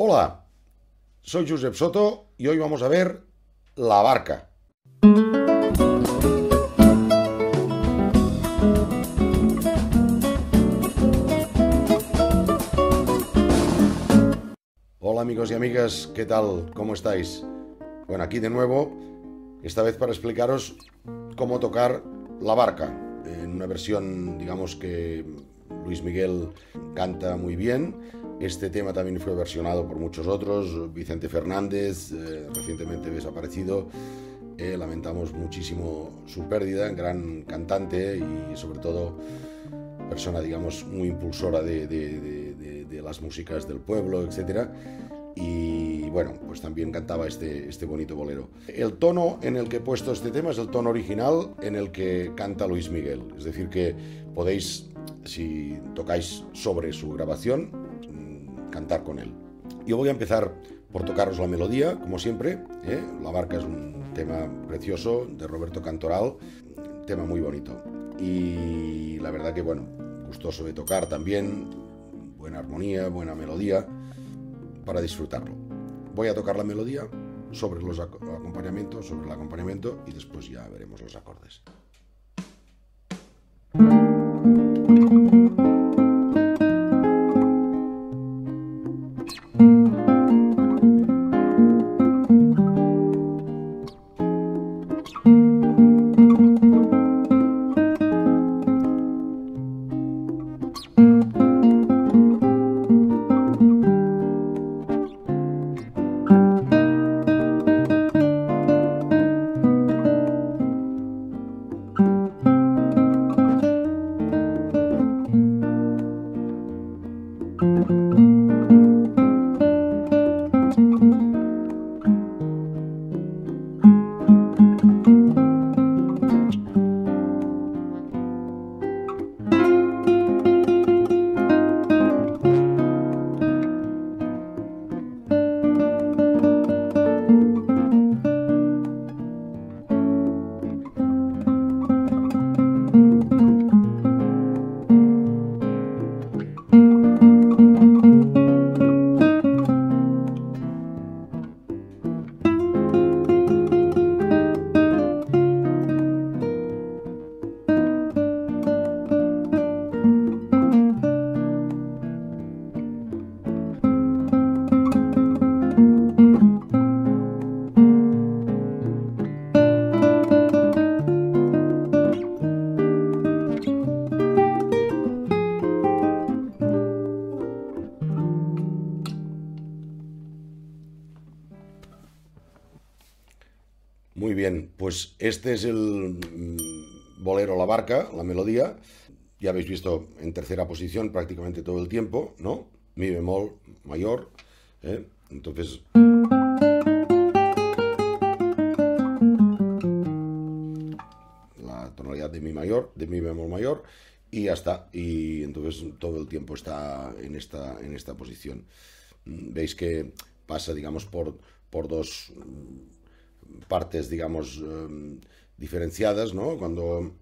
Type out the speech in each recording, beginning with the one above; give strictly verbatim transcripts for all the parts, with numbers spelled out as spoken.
Hola, soy Josep Soto y hoy vamos a ver La Barca. Hola amigos y amigas, ¿qué tal? ¿Cómo estáis? Bueno, aquí de nuevo, esta vez para explicaros cómo tocar La Barca, en una versión, digamos que Luis Miguel canta muy bien. Este tema también fue versionado por muchos otros, Vicente Fernández, eh, recientemente desaparecido. Eh, lamentamos muchísimo su pérdida, gran cantante y sobre todo persona, digamos, muy impulsora de, de, de, de, de las músicas del pueblo, etcétera. Y bueno, pues también cantaba este, este bonito bolero. El tono en el que he puesto este tema es el tono original en el que canta Luis Miguel. Es decir que podéis, si tocáis sobre su grabación, cantar con él. Yo voy a empezar por tocaros la melodía, como siempre, ¿eh? La Barca es un tema precioso de Roberto Cantoral, un tema muy bonito. Y la verdad que, bueno, gustoso de tocar también, buena armonía, buena melodía, para disfrutarlo. Voy a tocar la melodía sobre los acompañamientos, sobre el acompañamiento y después ya veremos los acordes. Muy bien, pues este es el bolero La Barca, la melodía. Ya habéis visto en tercera posición prácticamente todo el tiempo, ¿no? Mi bemol mayor, ¿eh? Entonces... la tonalidad de mi mayor, de mi bemol mayor, y ya está. Y entonces todo el tiempo está en esta, en esta posición. Veis que pasa, digamos, por, por dos... partes, digamos, eh, diferenciadas, ¿no? Cuando...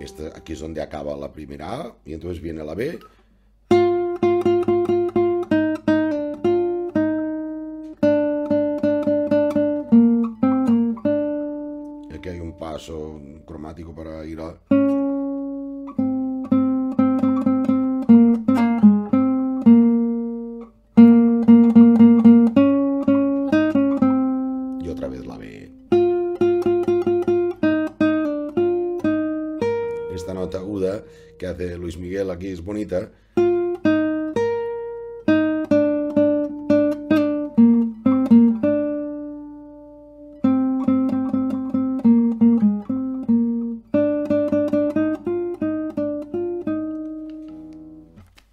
Este, aquí es donde acaba la primera A y entonces viene la B. Aquí hay un paso cromático para ir a... Esta nota aguda que hace Luis Miguel aquí es bonita.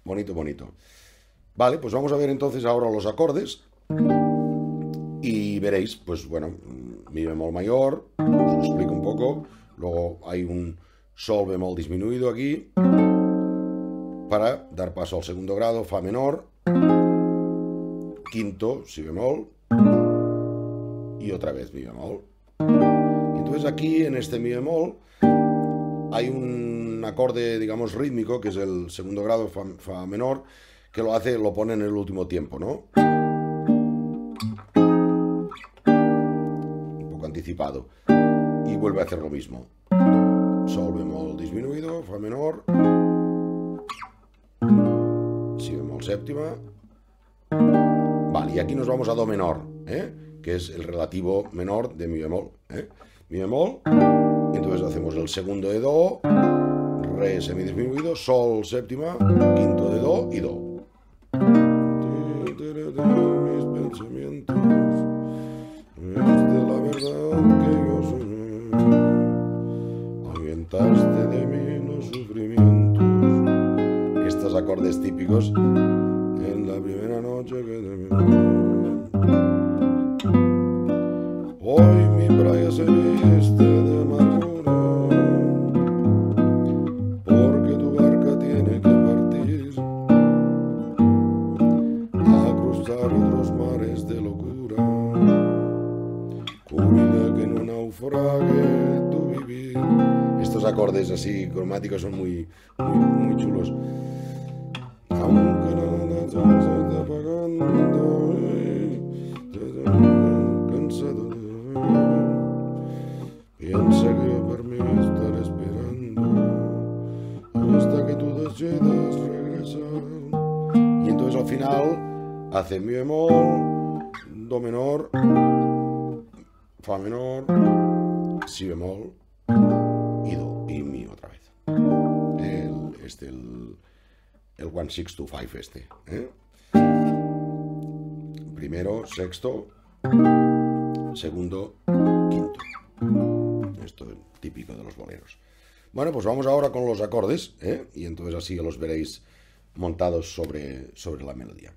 Bonito, bonito. Vale, pues vamos a ver entonces ahora los acordes. Y veréis, pues bueno, mi bemol mayor, os lo explico un poco. Luego hay un sol bemol disminuido aquí para dar paso al segundo grado, fa menor, quinto, si bemol y otra vez mi bemol. Y entonces Entonces aquí en este mi bemol hay un acorde, digamos, rítmico, que es el segundo grado fa, fa menor, que lo hace, lo pone en el último tiempo, ¿no? Un poco anticipado. Y vuelve a hacer lo mismo. Sol bemol disminuido, fa menor, si bemol séptima. Vale, y aquí nos vamos a do menor, ¿eh? Que es el relativo menor de mi bemol, ¿eh? Mi bemol, entonces hacemos el segundo de do, re semidisminuido, sol séptima, quinto de do y do. Mis pensamientos, es de la verdad que yo soñé, ahuyentaste de mí los sufrimientos. Estos acordes típicos. En la primera noche que te miré, hoy mi playa celeste de amargura, porque tu barca tiene que partir a cruzar otros mares de locura. Cuida que no naufrague tu vivir. Estos acordes así cromáticos son muy, muy, muy chulos. Aunque nada se está apagando, cansado de piensa que por mí estar esperando hasta que tú decidas regresar. Y entonces al final hace mi bemol, do menor, fa menor, si bemol y do y mi otra vez. El, este el El uno seis dos cinco este, ¿eh? Primero, sexto, segundo, quinto. Esto es típico de los boleros. Bueno, pues vamos ahora con los acordes, ¿eh? Y entonces así los veréis montados sobre, sobre la melodía.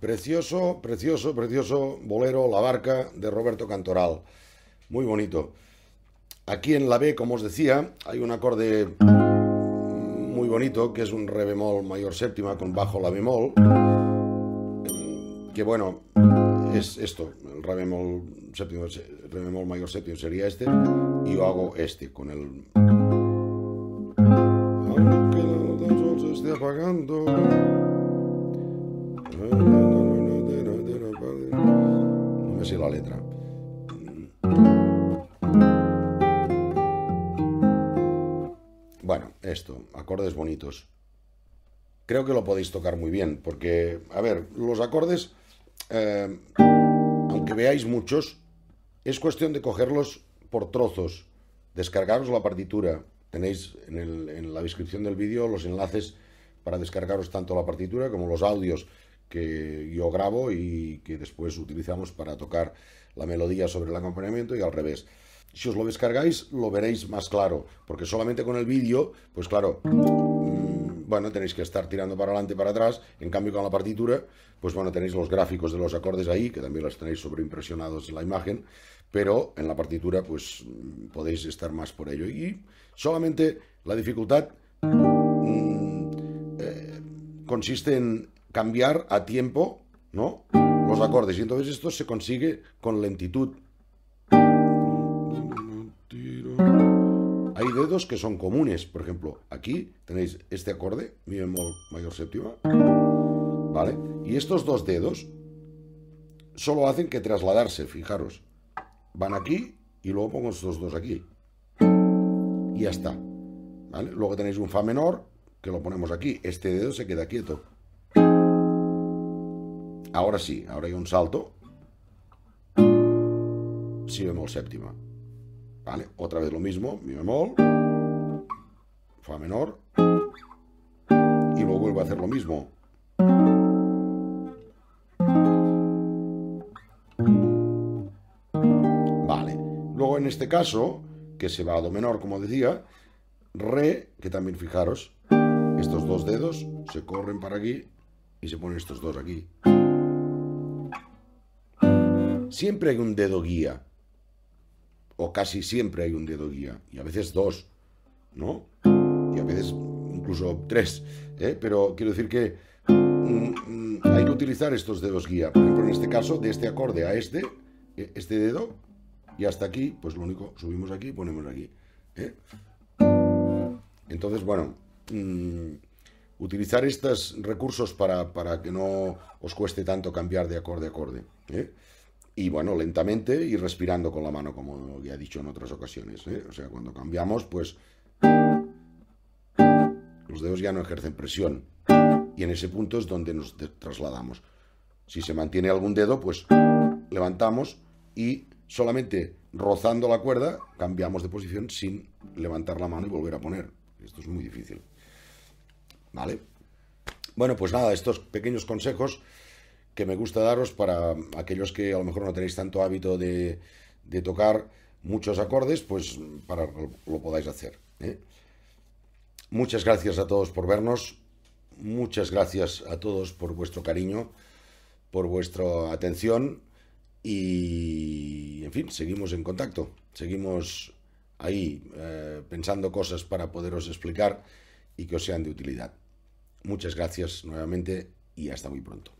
Precioso, precioso, precioso bolero La Barca de Roberto Cantoral. Muy bonito. Aquí en la B, como os decía, hay un acorde muy bonito que es un re bemol mayor séptima con bajo la bemol. Que bueno, es esto. El re bemol, séptimo, re bemol mayor séptimo sería este. Y yo hago este con el... Aunque el sol se esté apagando... No sé la letra. Bueno, esto, acordes bonitos. Creo que lo podéis tocar muy bien, porque, a ver, los acordes, eh, aunque veáis muchos, es cuestión de cogerlos por trozos, descargaros la partitura. Tenéis en, el, en la descripción del vídeo los enlaces para descargaros tanto la partitura como los audios que yo grabo y que después utilizamos para tocar la melodía sobre el acompañamiento y al revés. Si os lo descargáis, lo veréis más claro, porque solamente con el vídeo, pues claro, bueno, tenéis que estar tirando para adelante y para atrás. En cambio, con la partitura, pues bueno, tenéis los gráficos de los acordes ahí, que también los tenéis sobreimpresionados en la imagen, pero en la partitura, pues podéis estar más por ello. Y solamente la dificultad mm, eh, consiste en cambiar a tiempo, ¿no?, los acordes, y entonces esto se consigue con lentitud. Hay dedos que son comunes, por ejemplo, aquí tenéis este acorde, mi bemol mayor séptima, ¿vale? Y estos dos dedos solo hacen que trasladarse, fijaros, van aquí y luego pongo estos dos aquí y ya está, ¿vale? Luego tenéis un fa menor que lo ponemos aquí, este dedo se queda quieto. Ahora sí, ahora hay un salto, si bemol séptima. Vale, otra vez lo mismo, mi bemol, fa menor, y luego vuelvo a hacer lo mismo. Vale, luego en este caso, que se va a do menor, como decía, re, que también fijaros, estos dos dedos se corren para aquí y se ponen estos dos aquí. Siempre hay un dedo guía. O casi siempre hay un dedo guía, y a veces dos, ¿no? Y a veces incluso tres, ¿eh? Pero quiero decir que mm, mm, hay que utilizar estos dedos guía. Por ejemplo, en este caso, de este acorde a este, este dedo, y hasta aquí, pues lo único, subimos aquí y ponemos aquí, ¿eh? Entonces, bueno, mm, utilizar estos recursos para, para que no os cueste tanto cambiar de acorde a acorde, ¿eh? Y bueno, lentamente y respirando con la mano, como ya he dicho en otras ocasiones, ¿eh? O sea, cuando cambiamos, pues los dedos ya no ejercen presión. Y en ese punto es donde nos trasladamos. Si se mantiene algún dedo, pues levantamos y solamente rozando la cuerda cambiamos de posición sin levantar la mano y volver a poner. Esto es muy difícil. ¿Vale? Bueno, pues nada, estos pequeños consejos que me gusta daros para aquellos que a lo mejor no tenéis tanto hábito de, de tocar muchos acordes, pues para lo, lo podáis hacer, ¿eh? Muchas gracias a todos por vernos, muchas gracias a todos por vuestro cariño, por vuestra atención y, en fin, seguimos en contacto, seguimos ahí eh, pensando cosas para poderos explicar y que os sean de utilidad. Muchas gracias nuevamente y hasta muy pronto.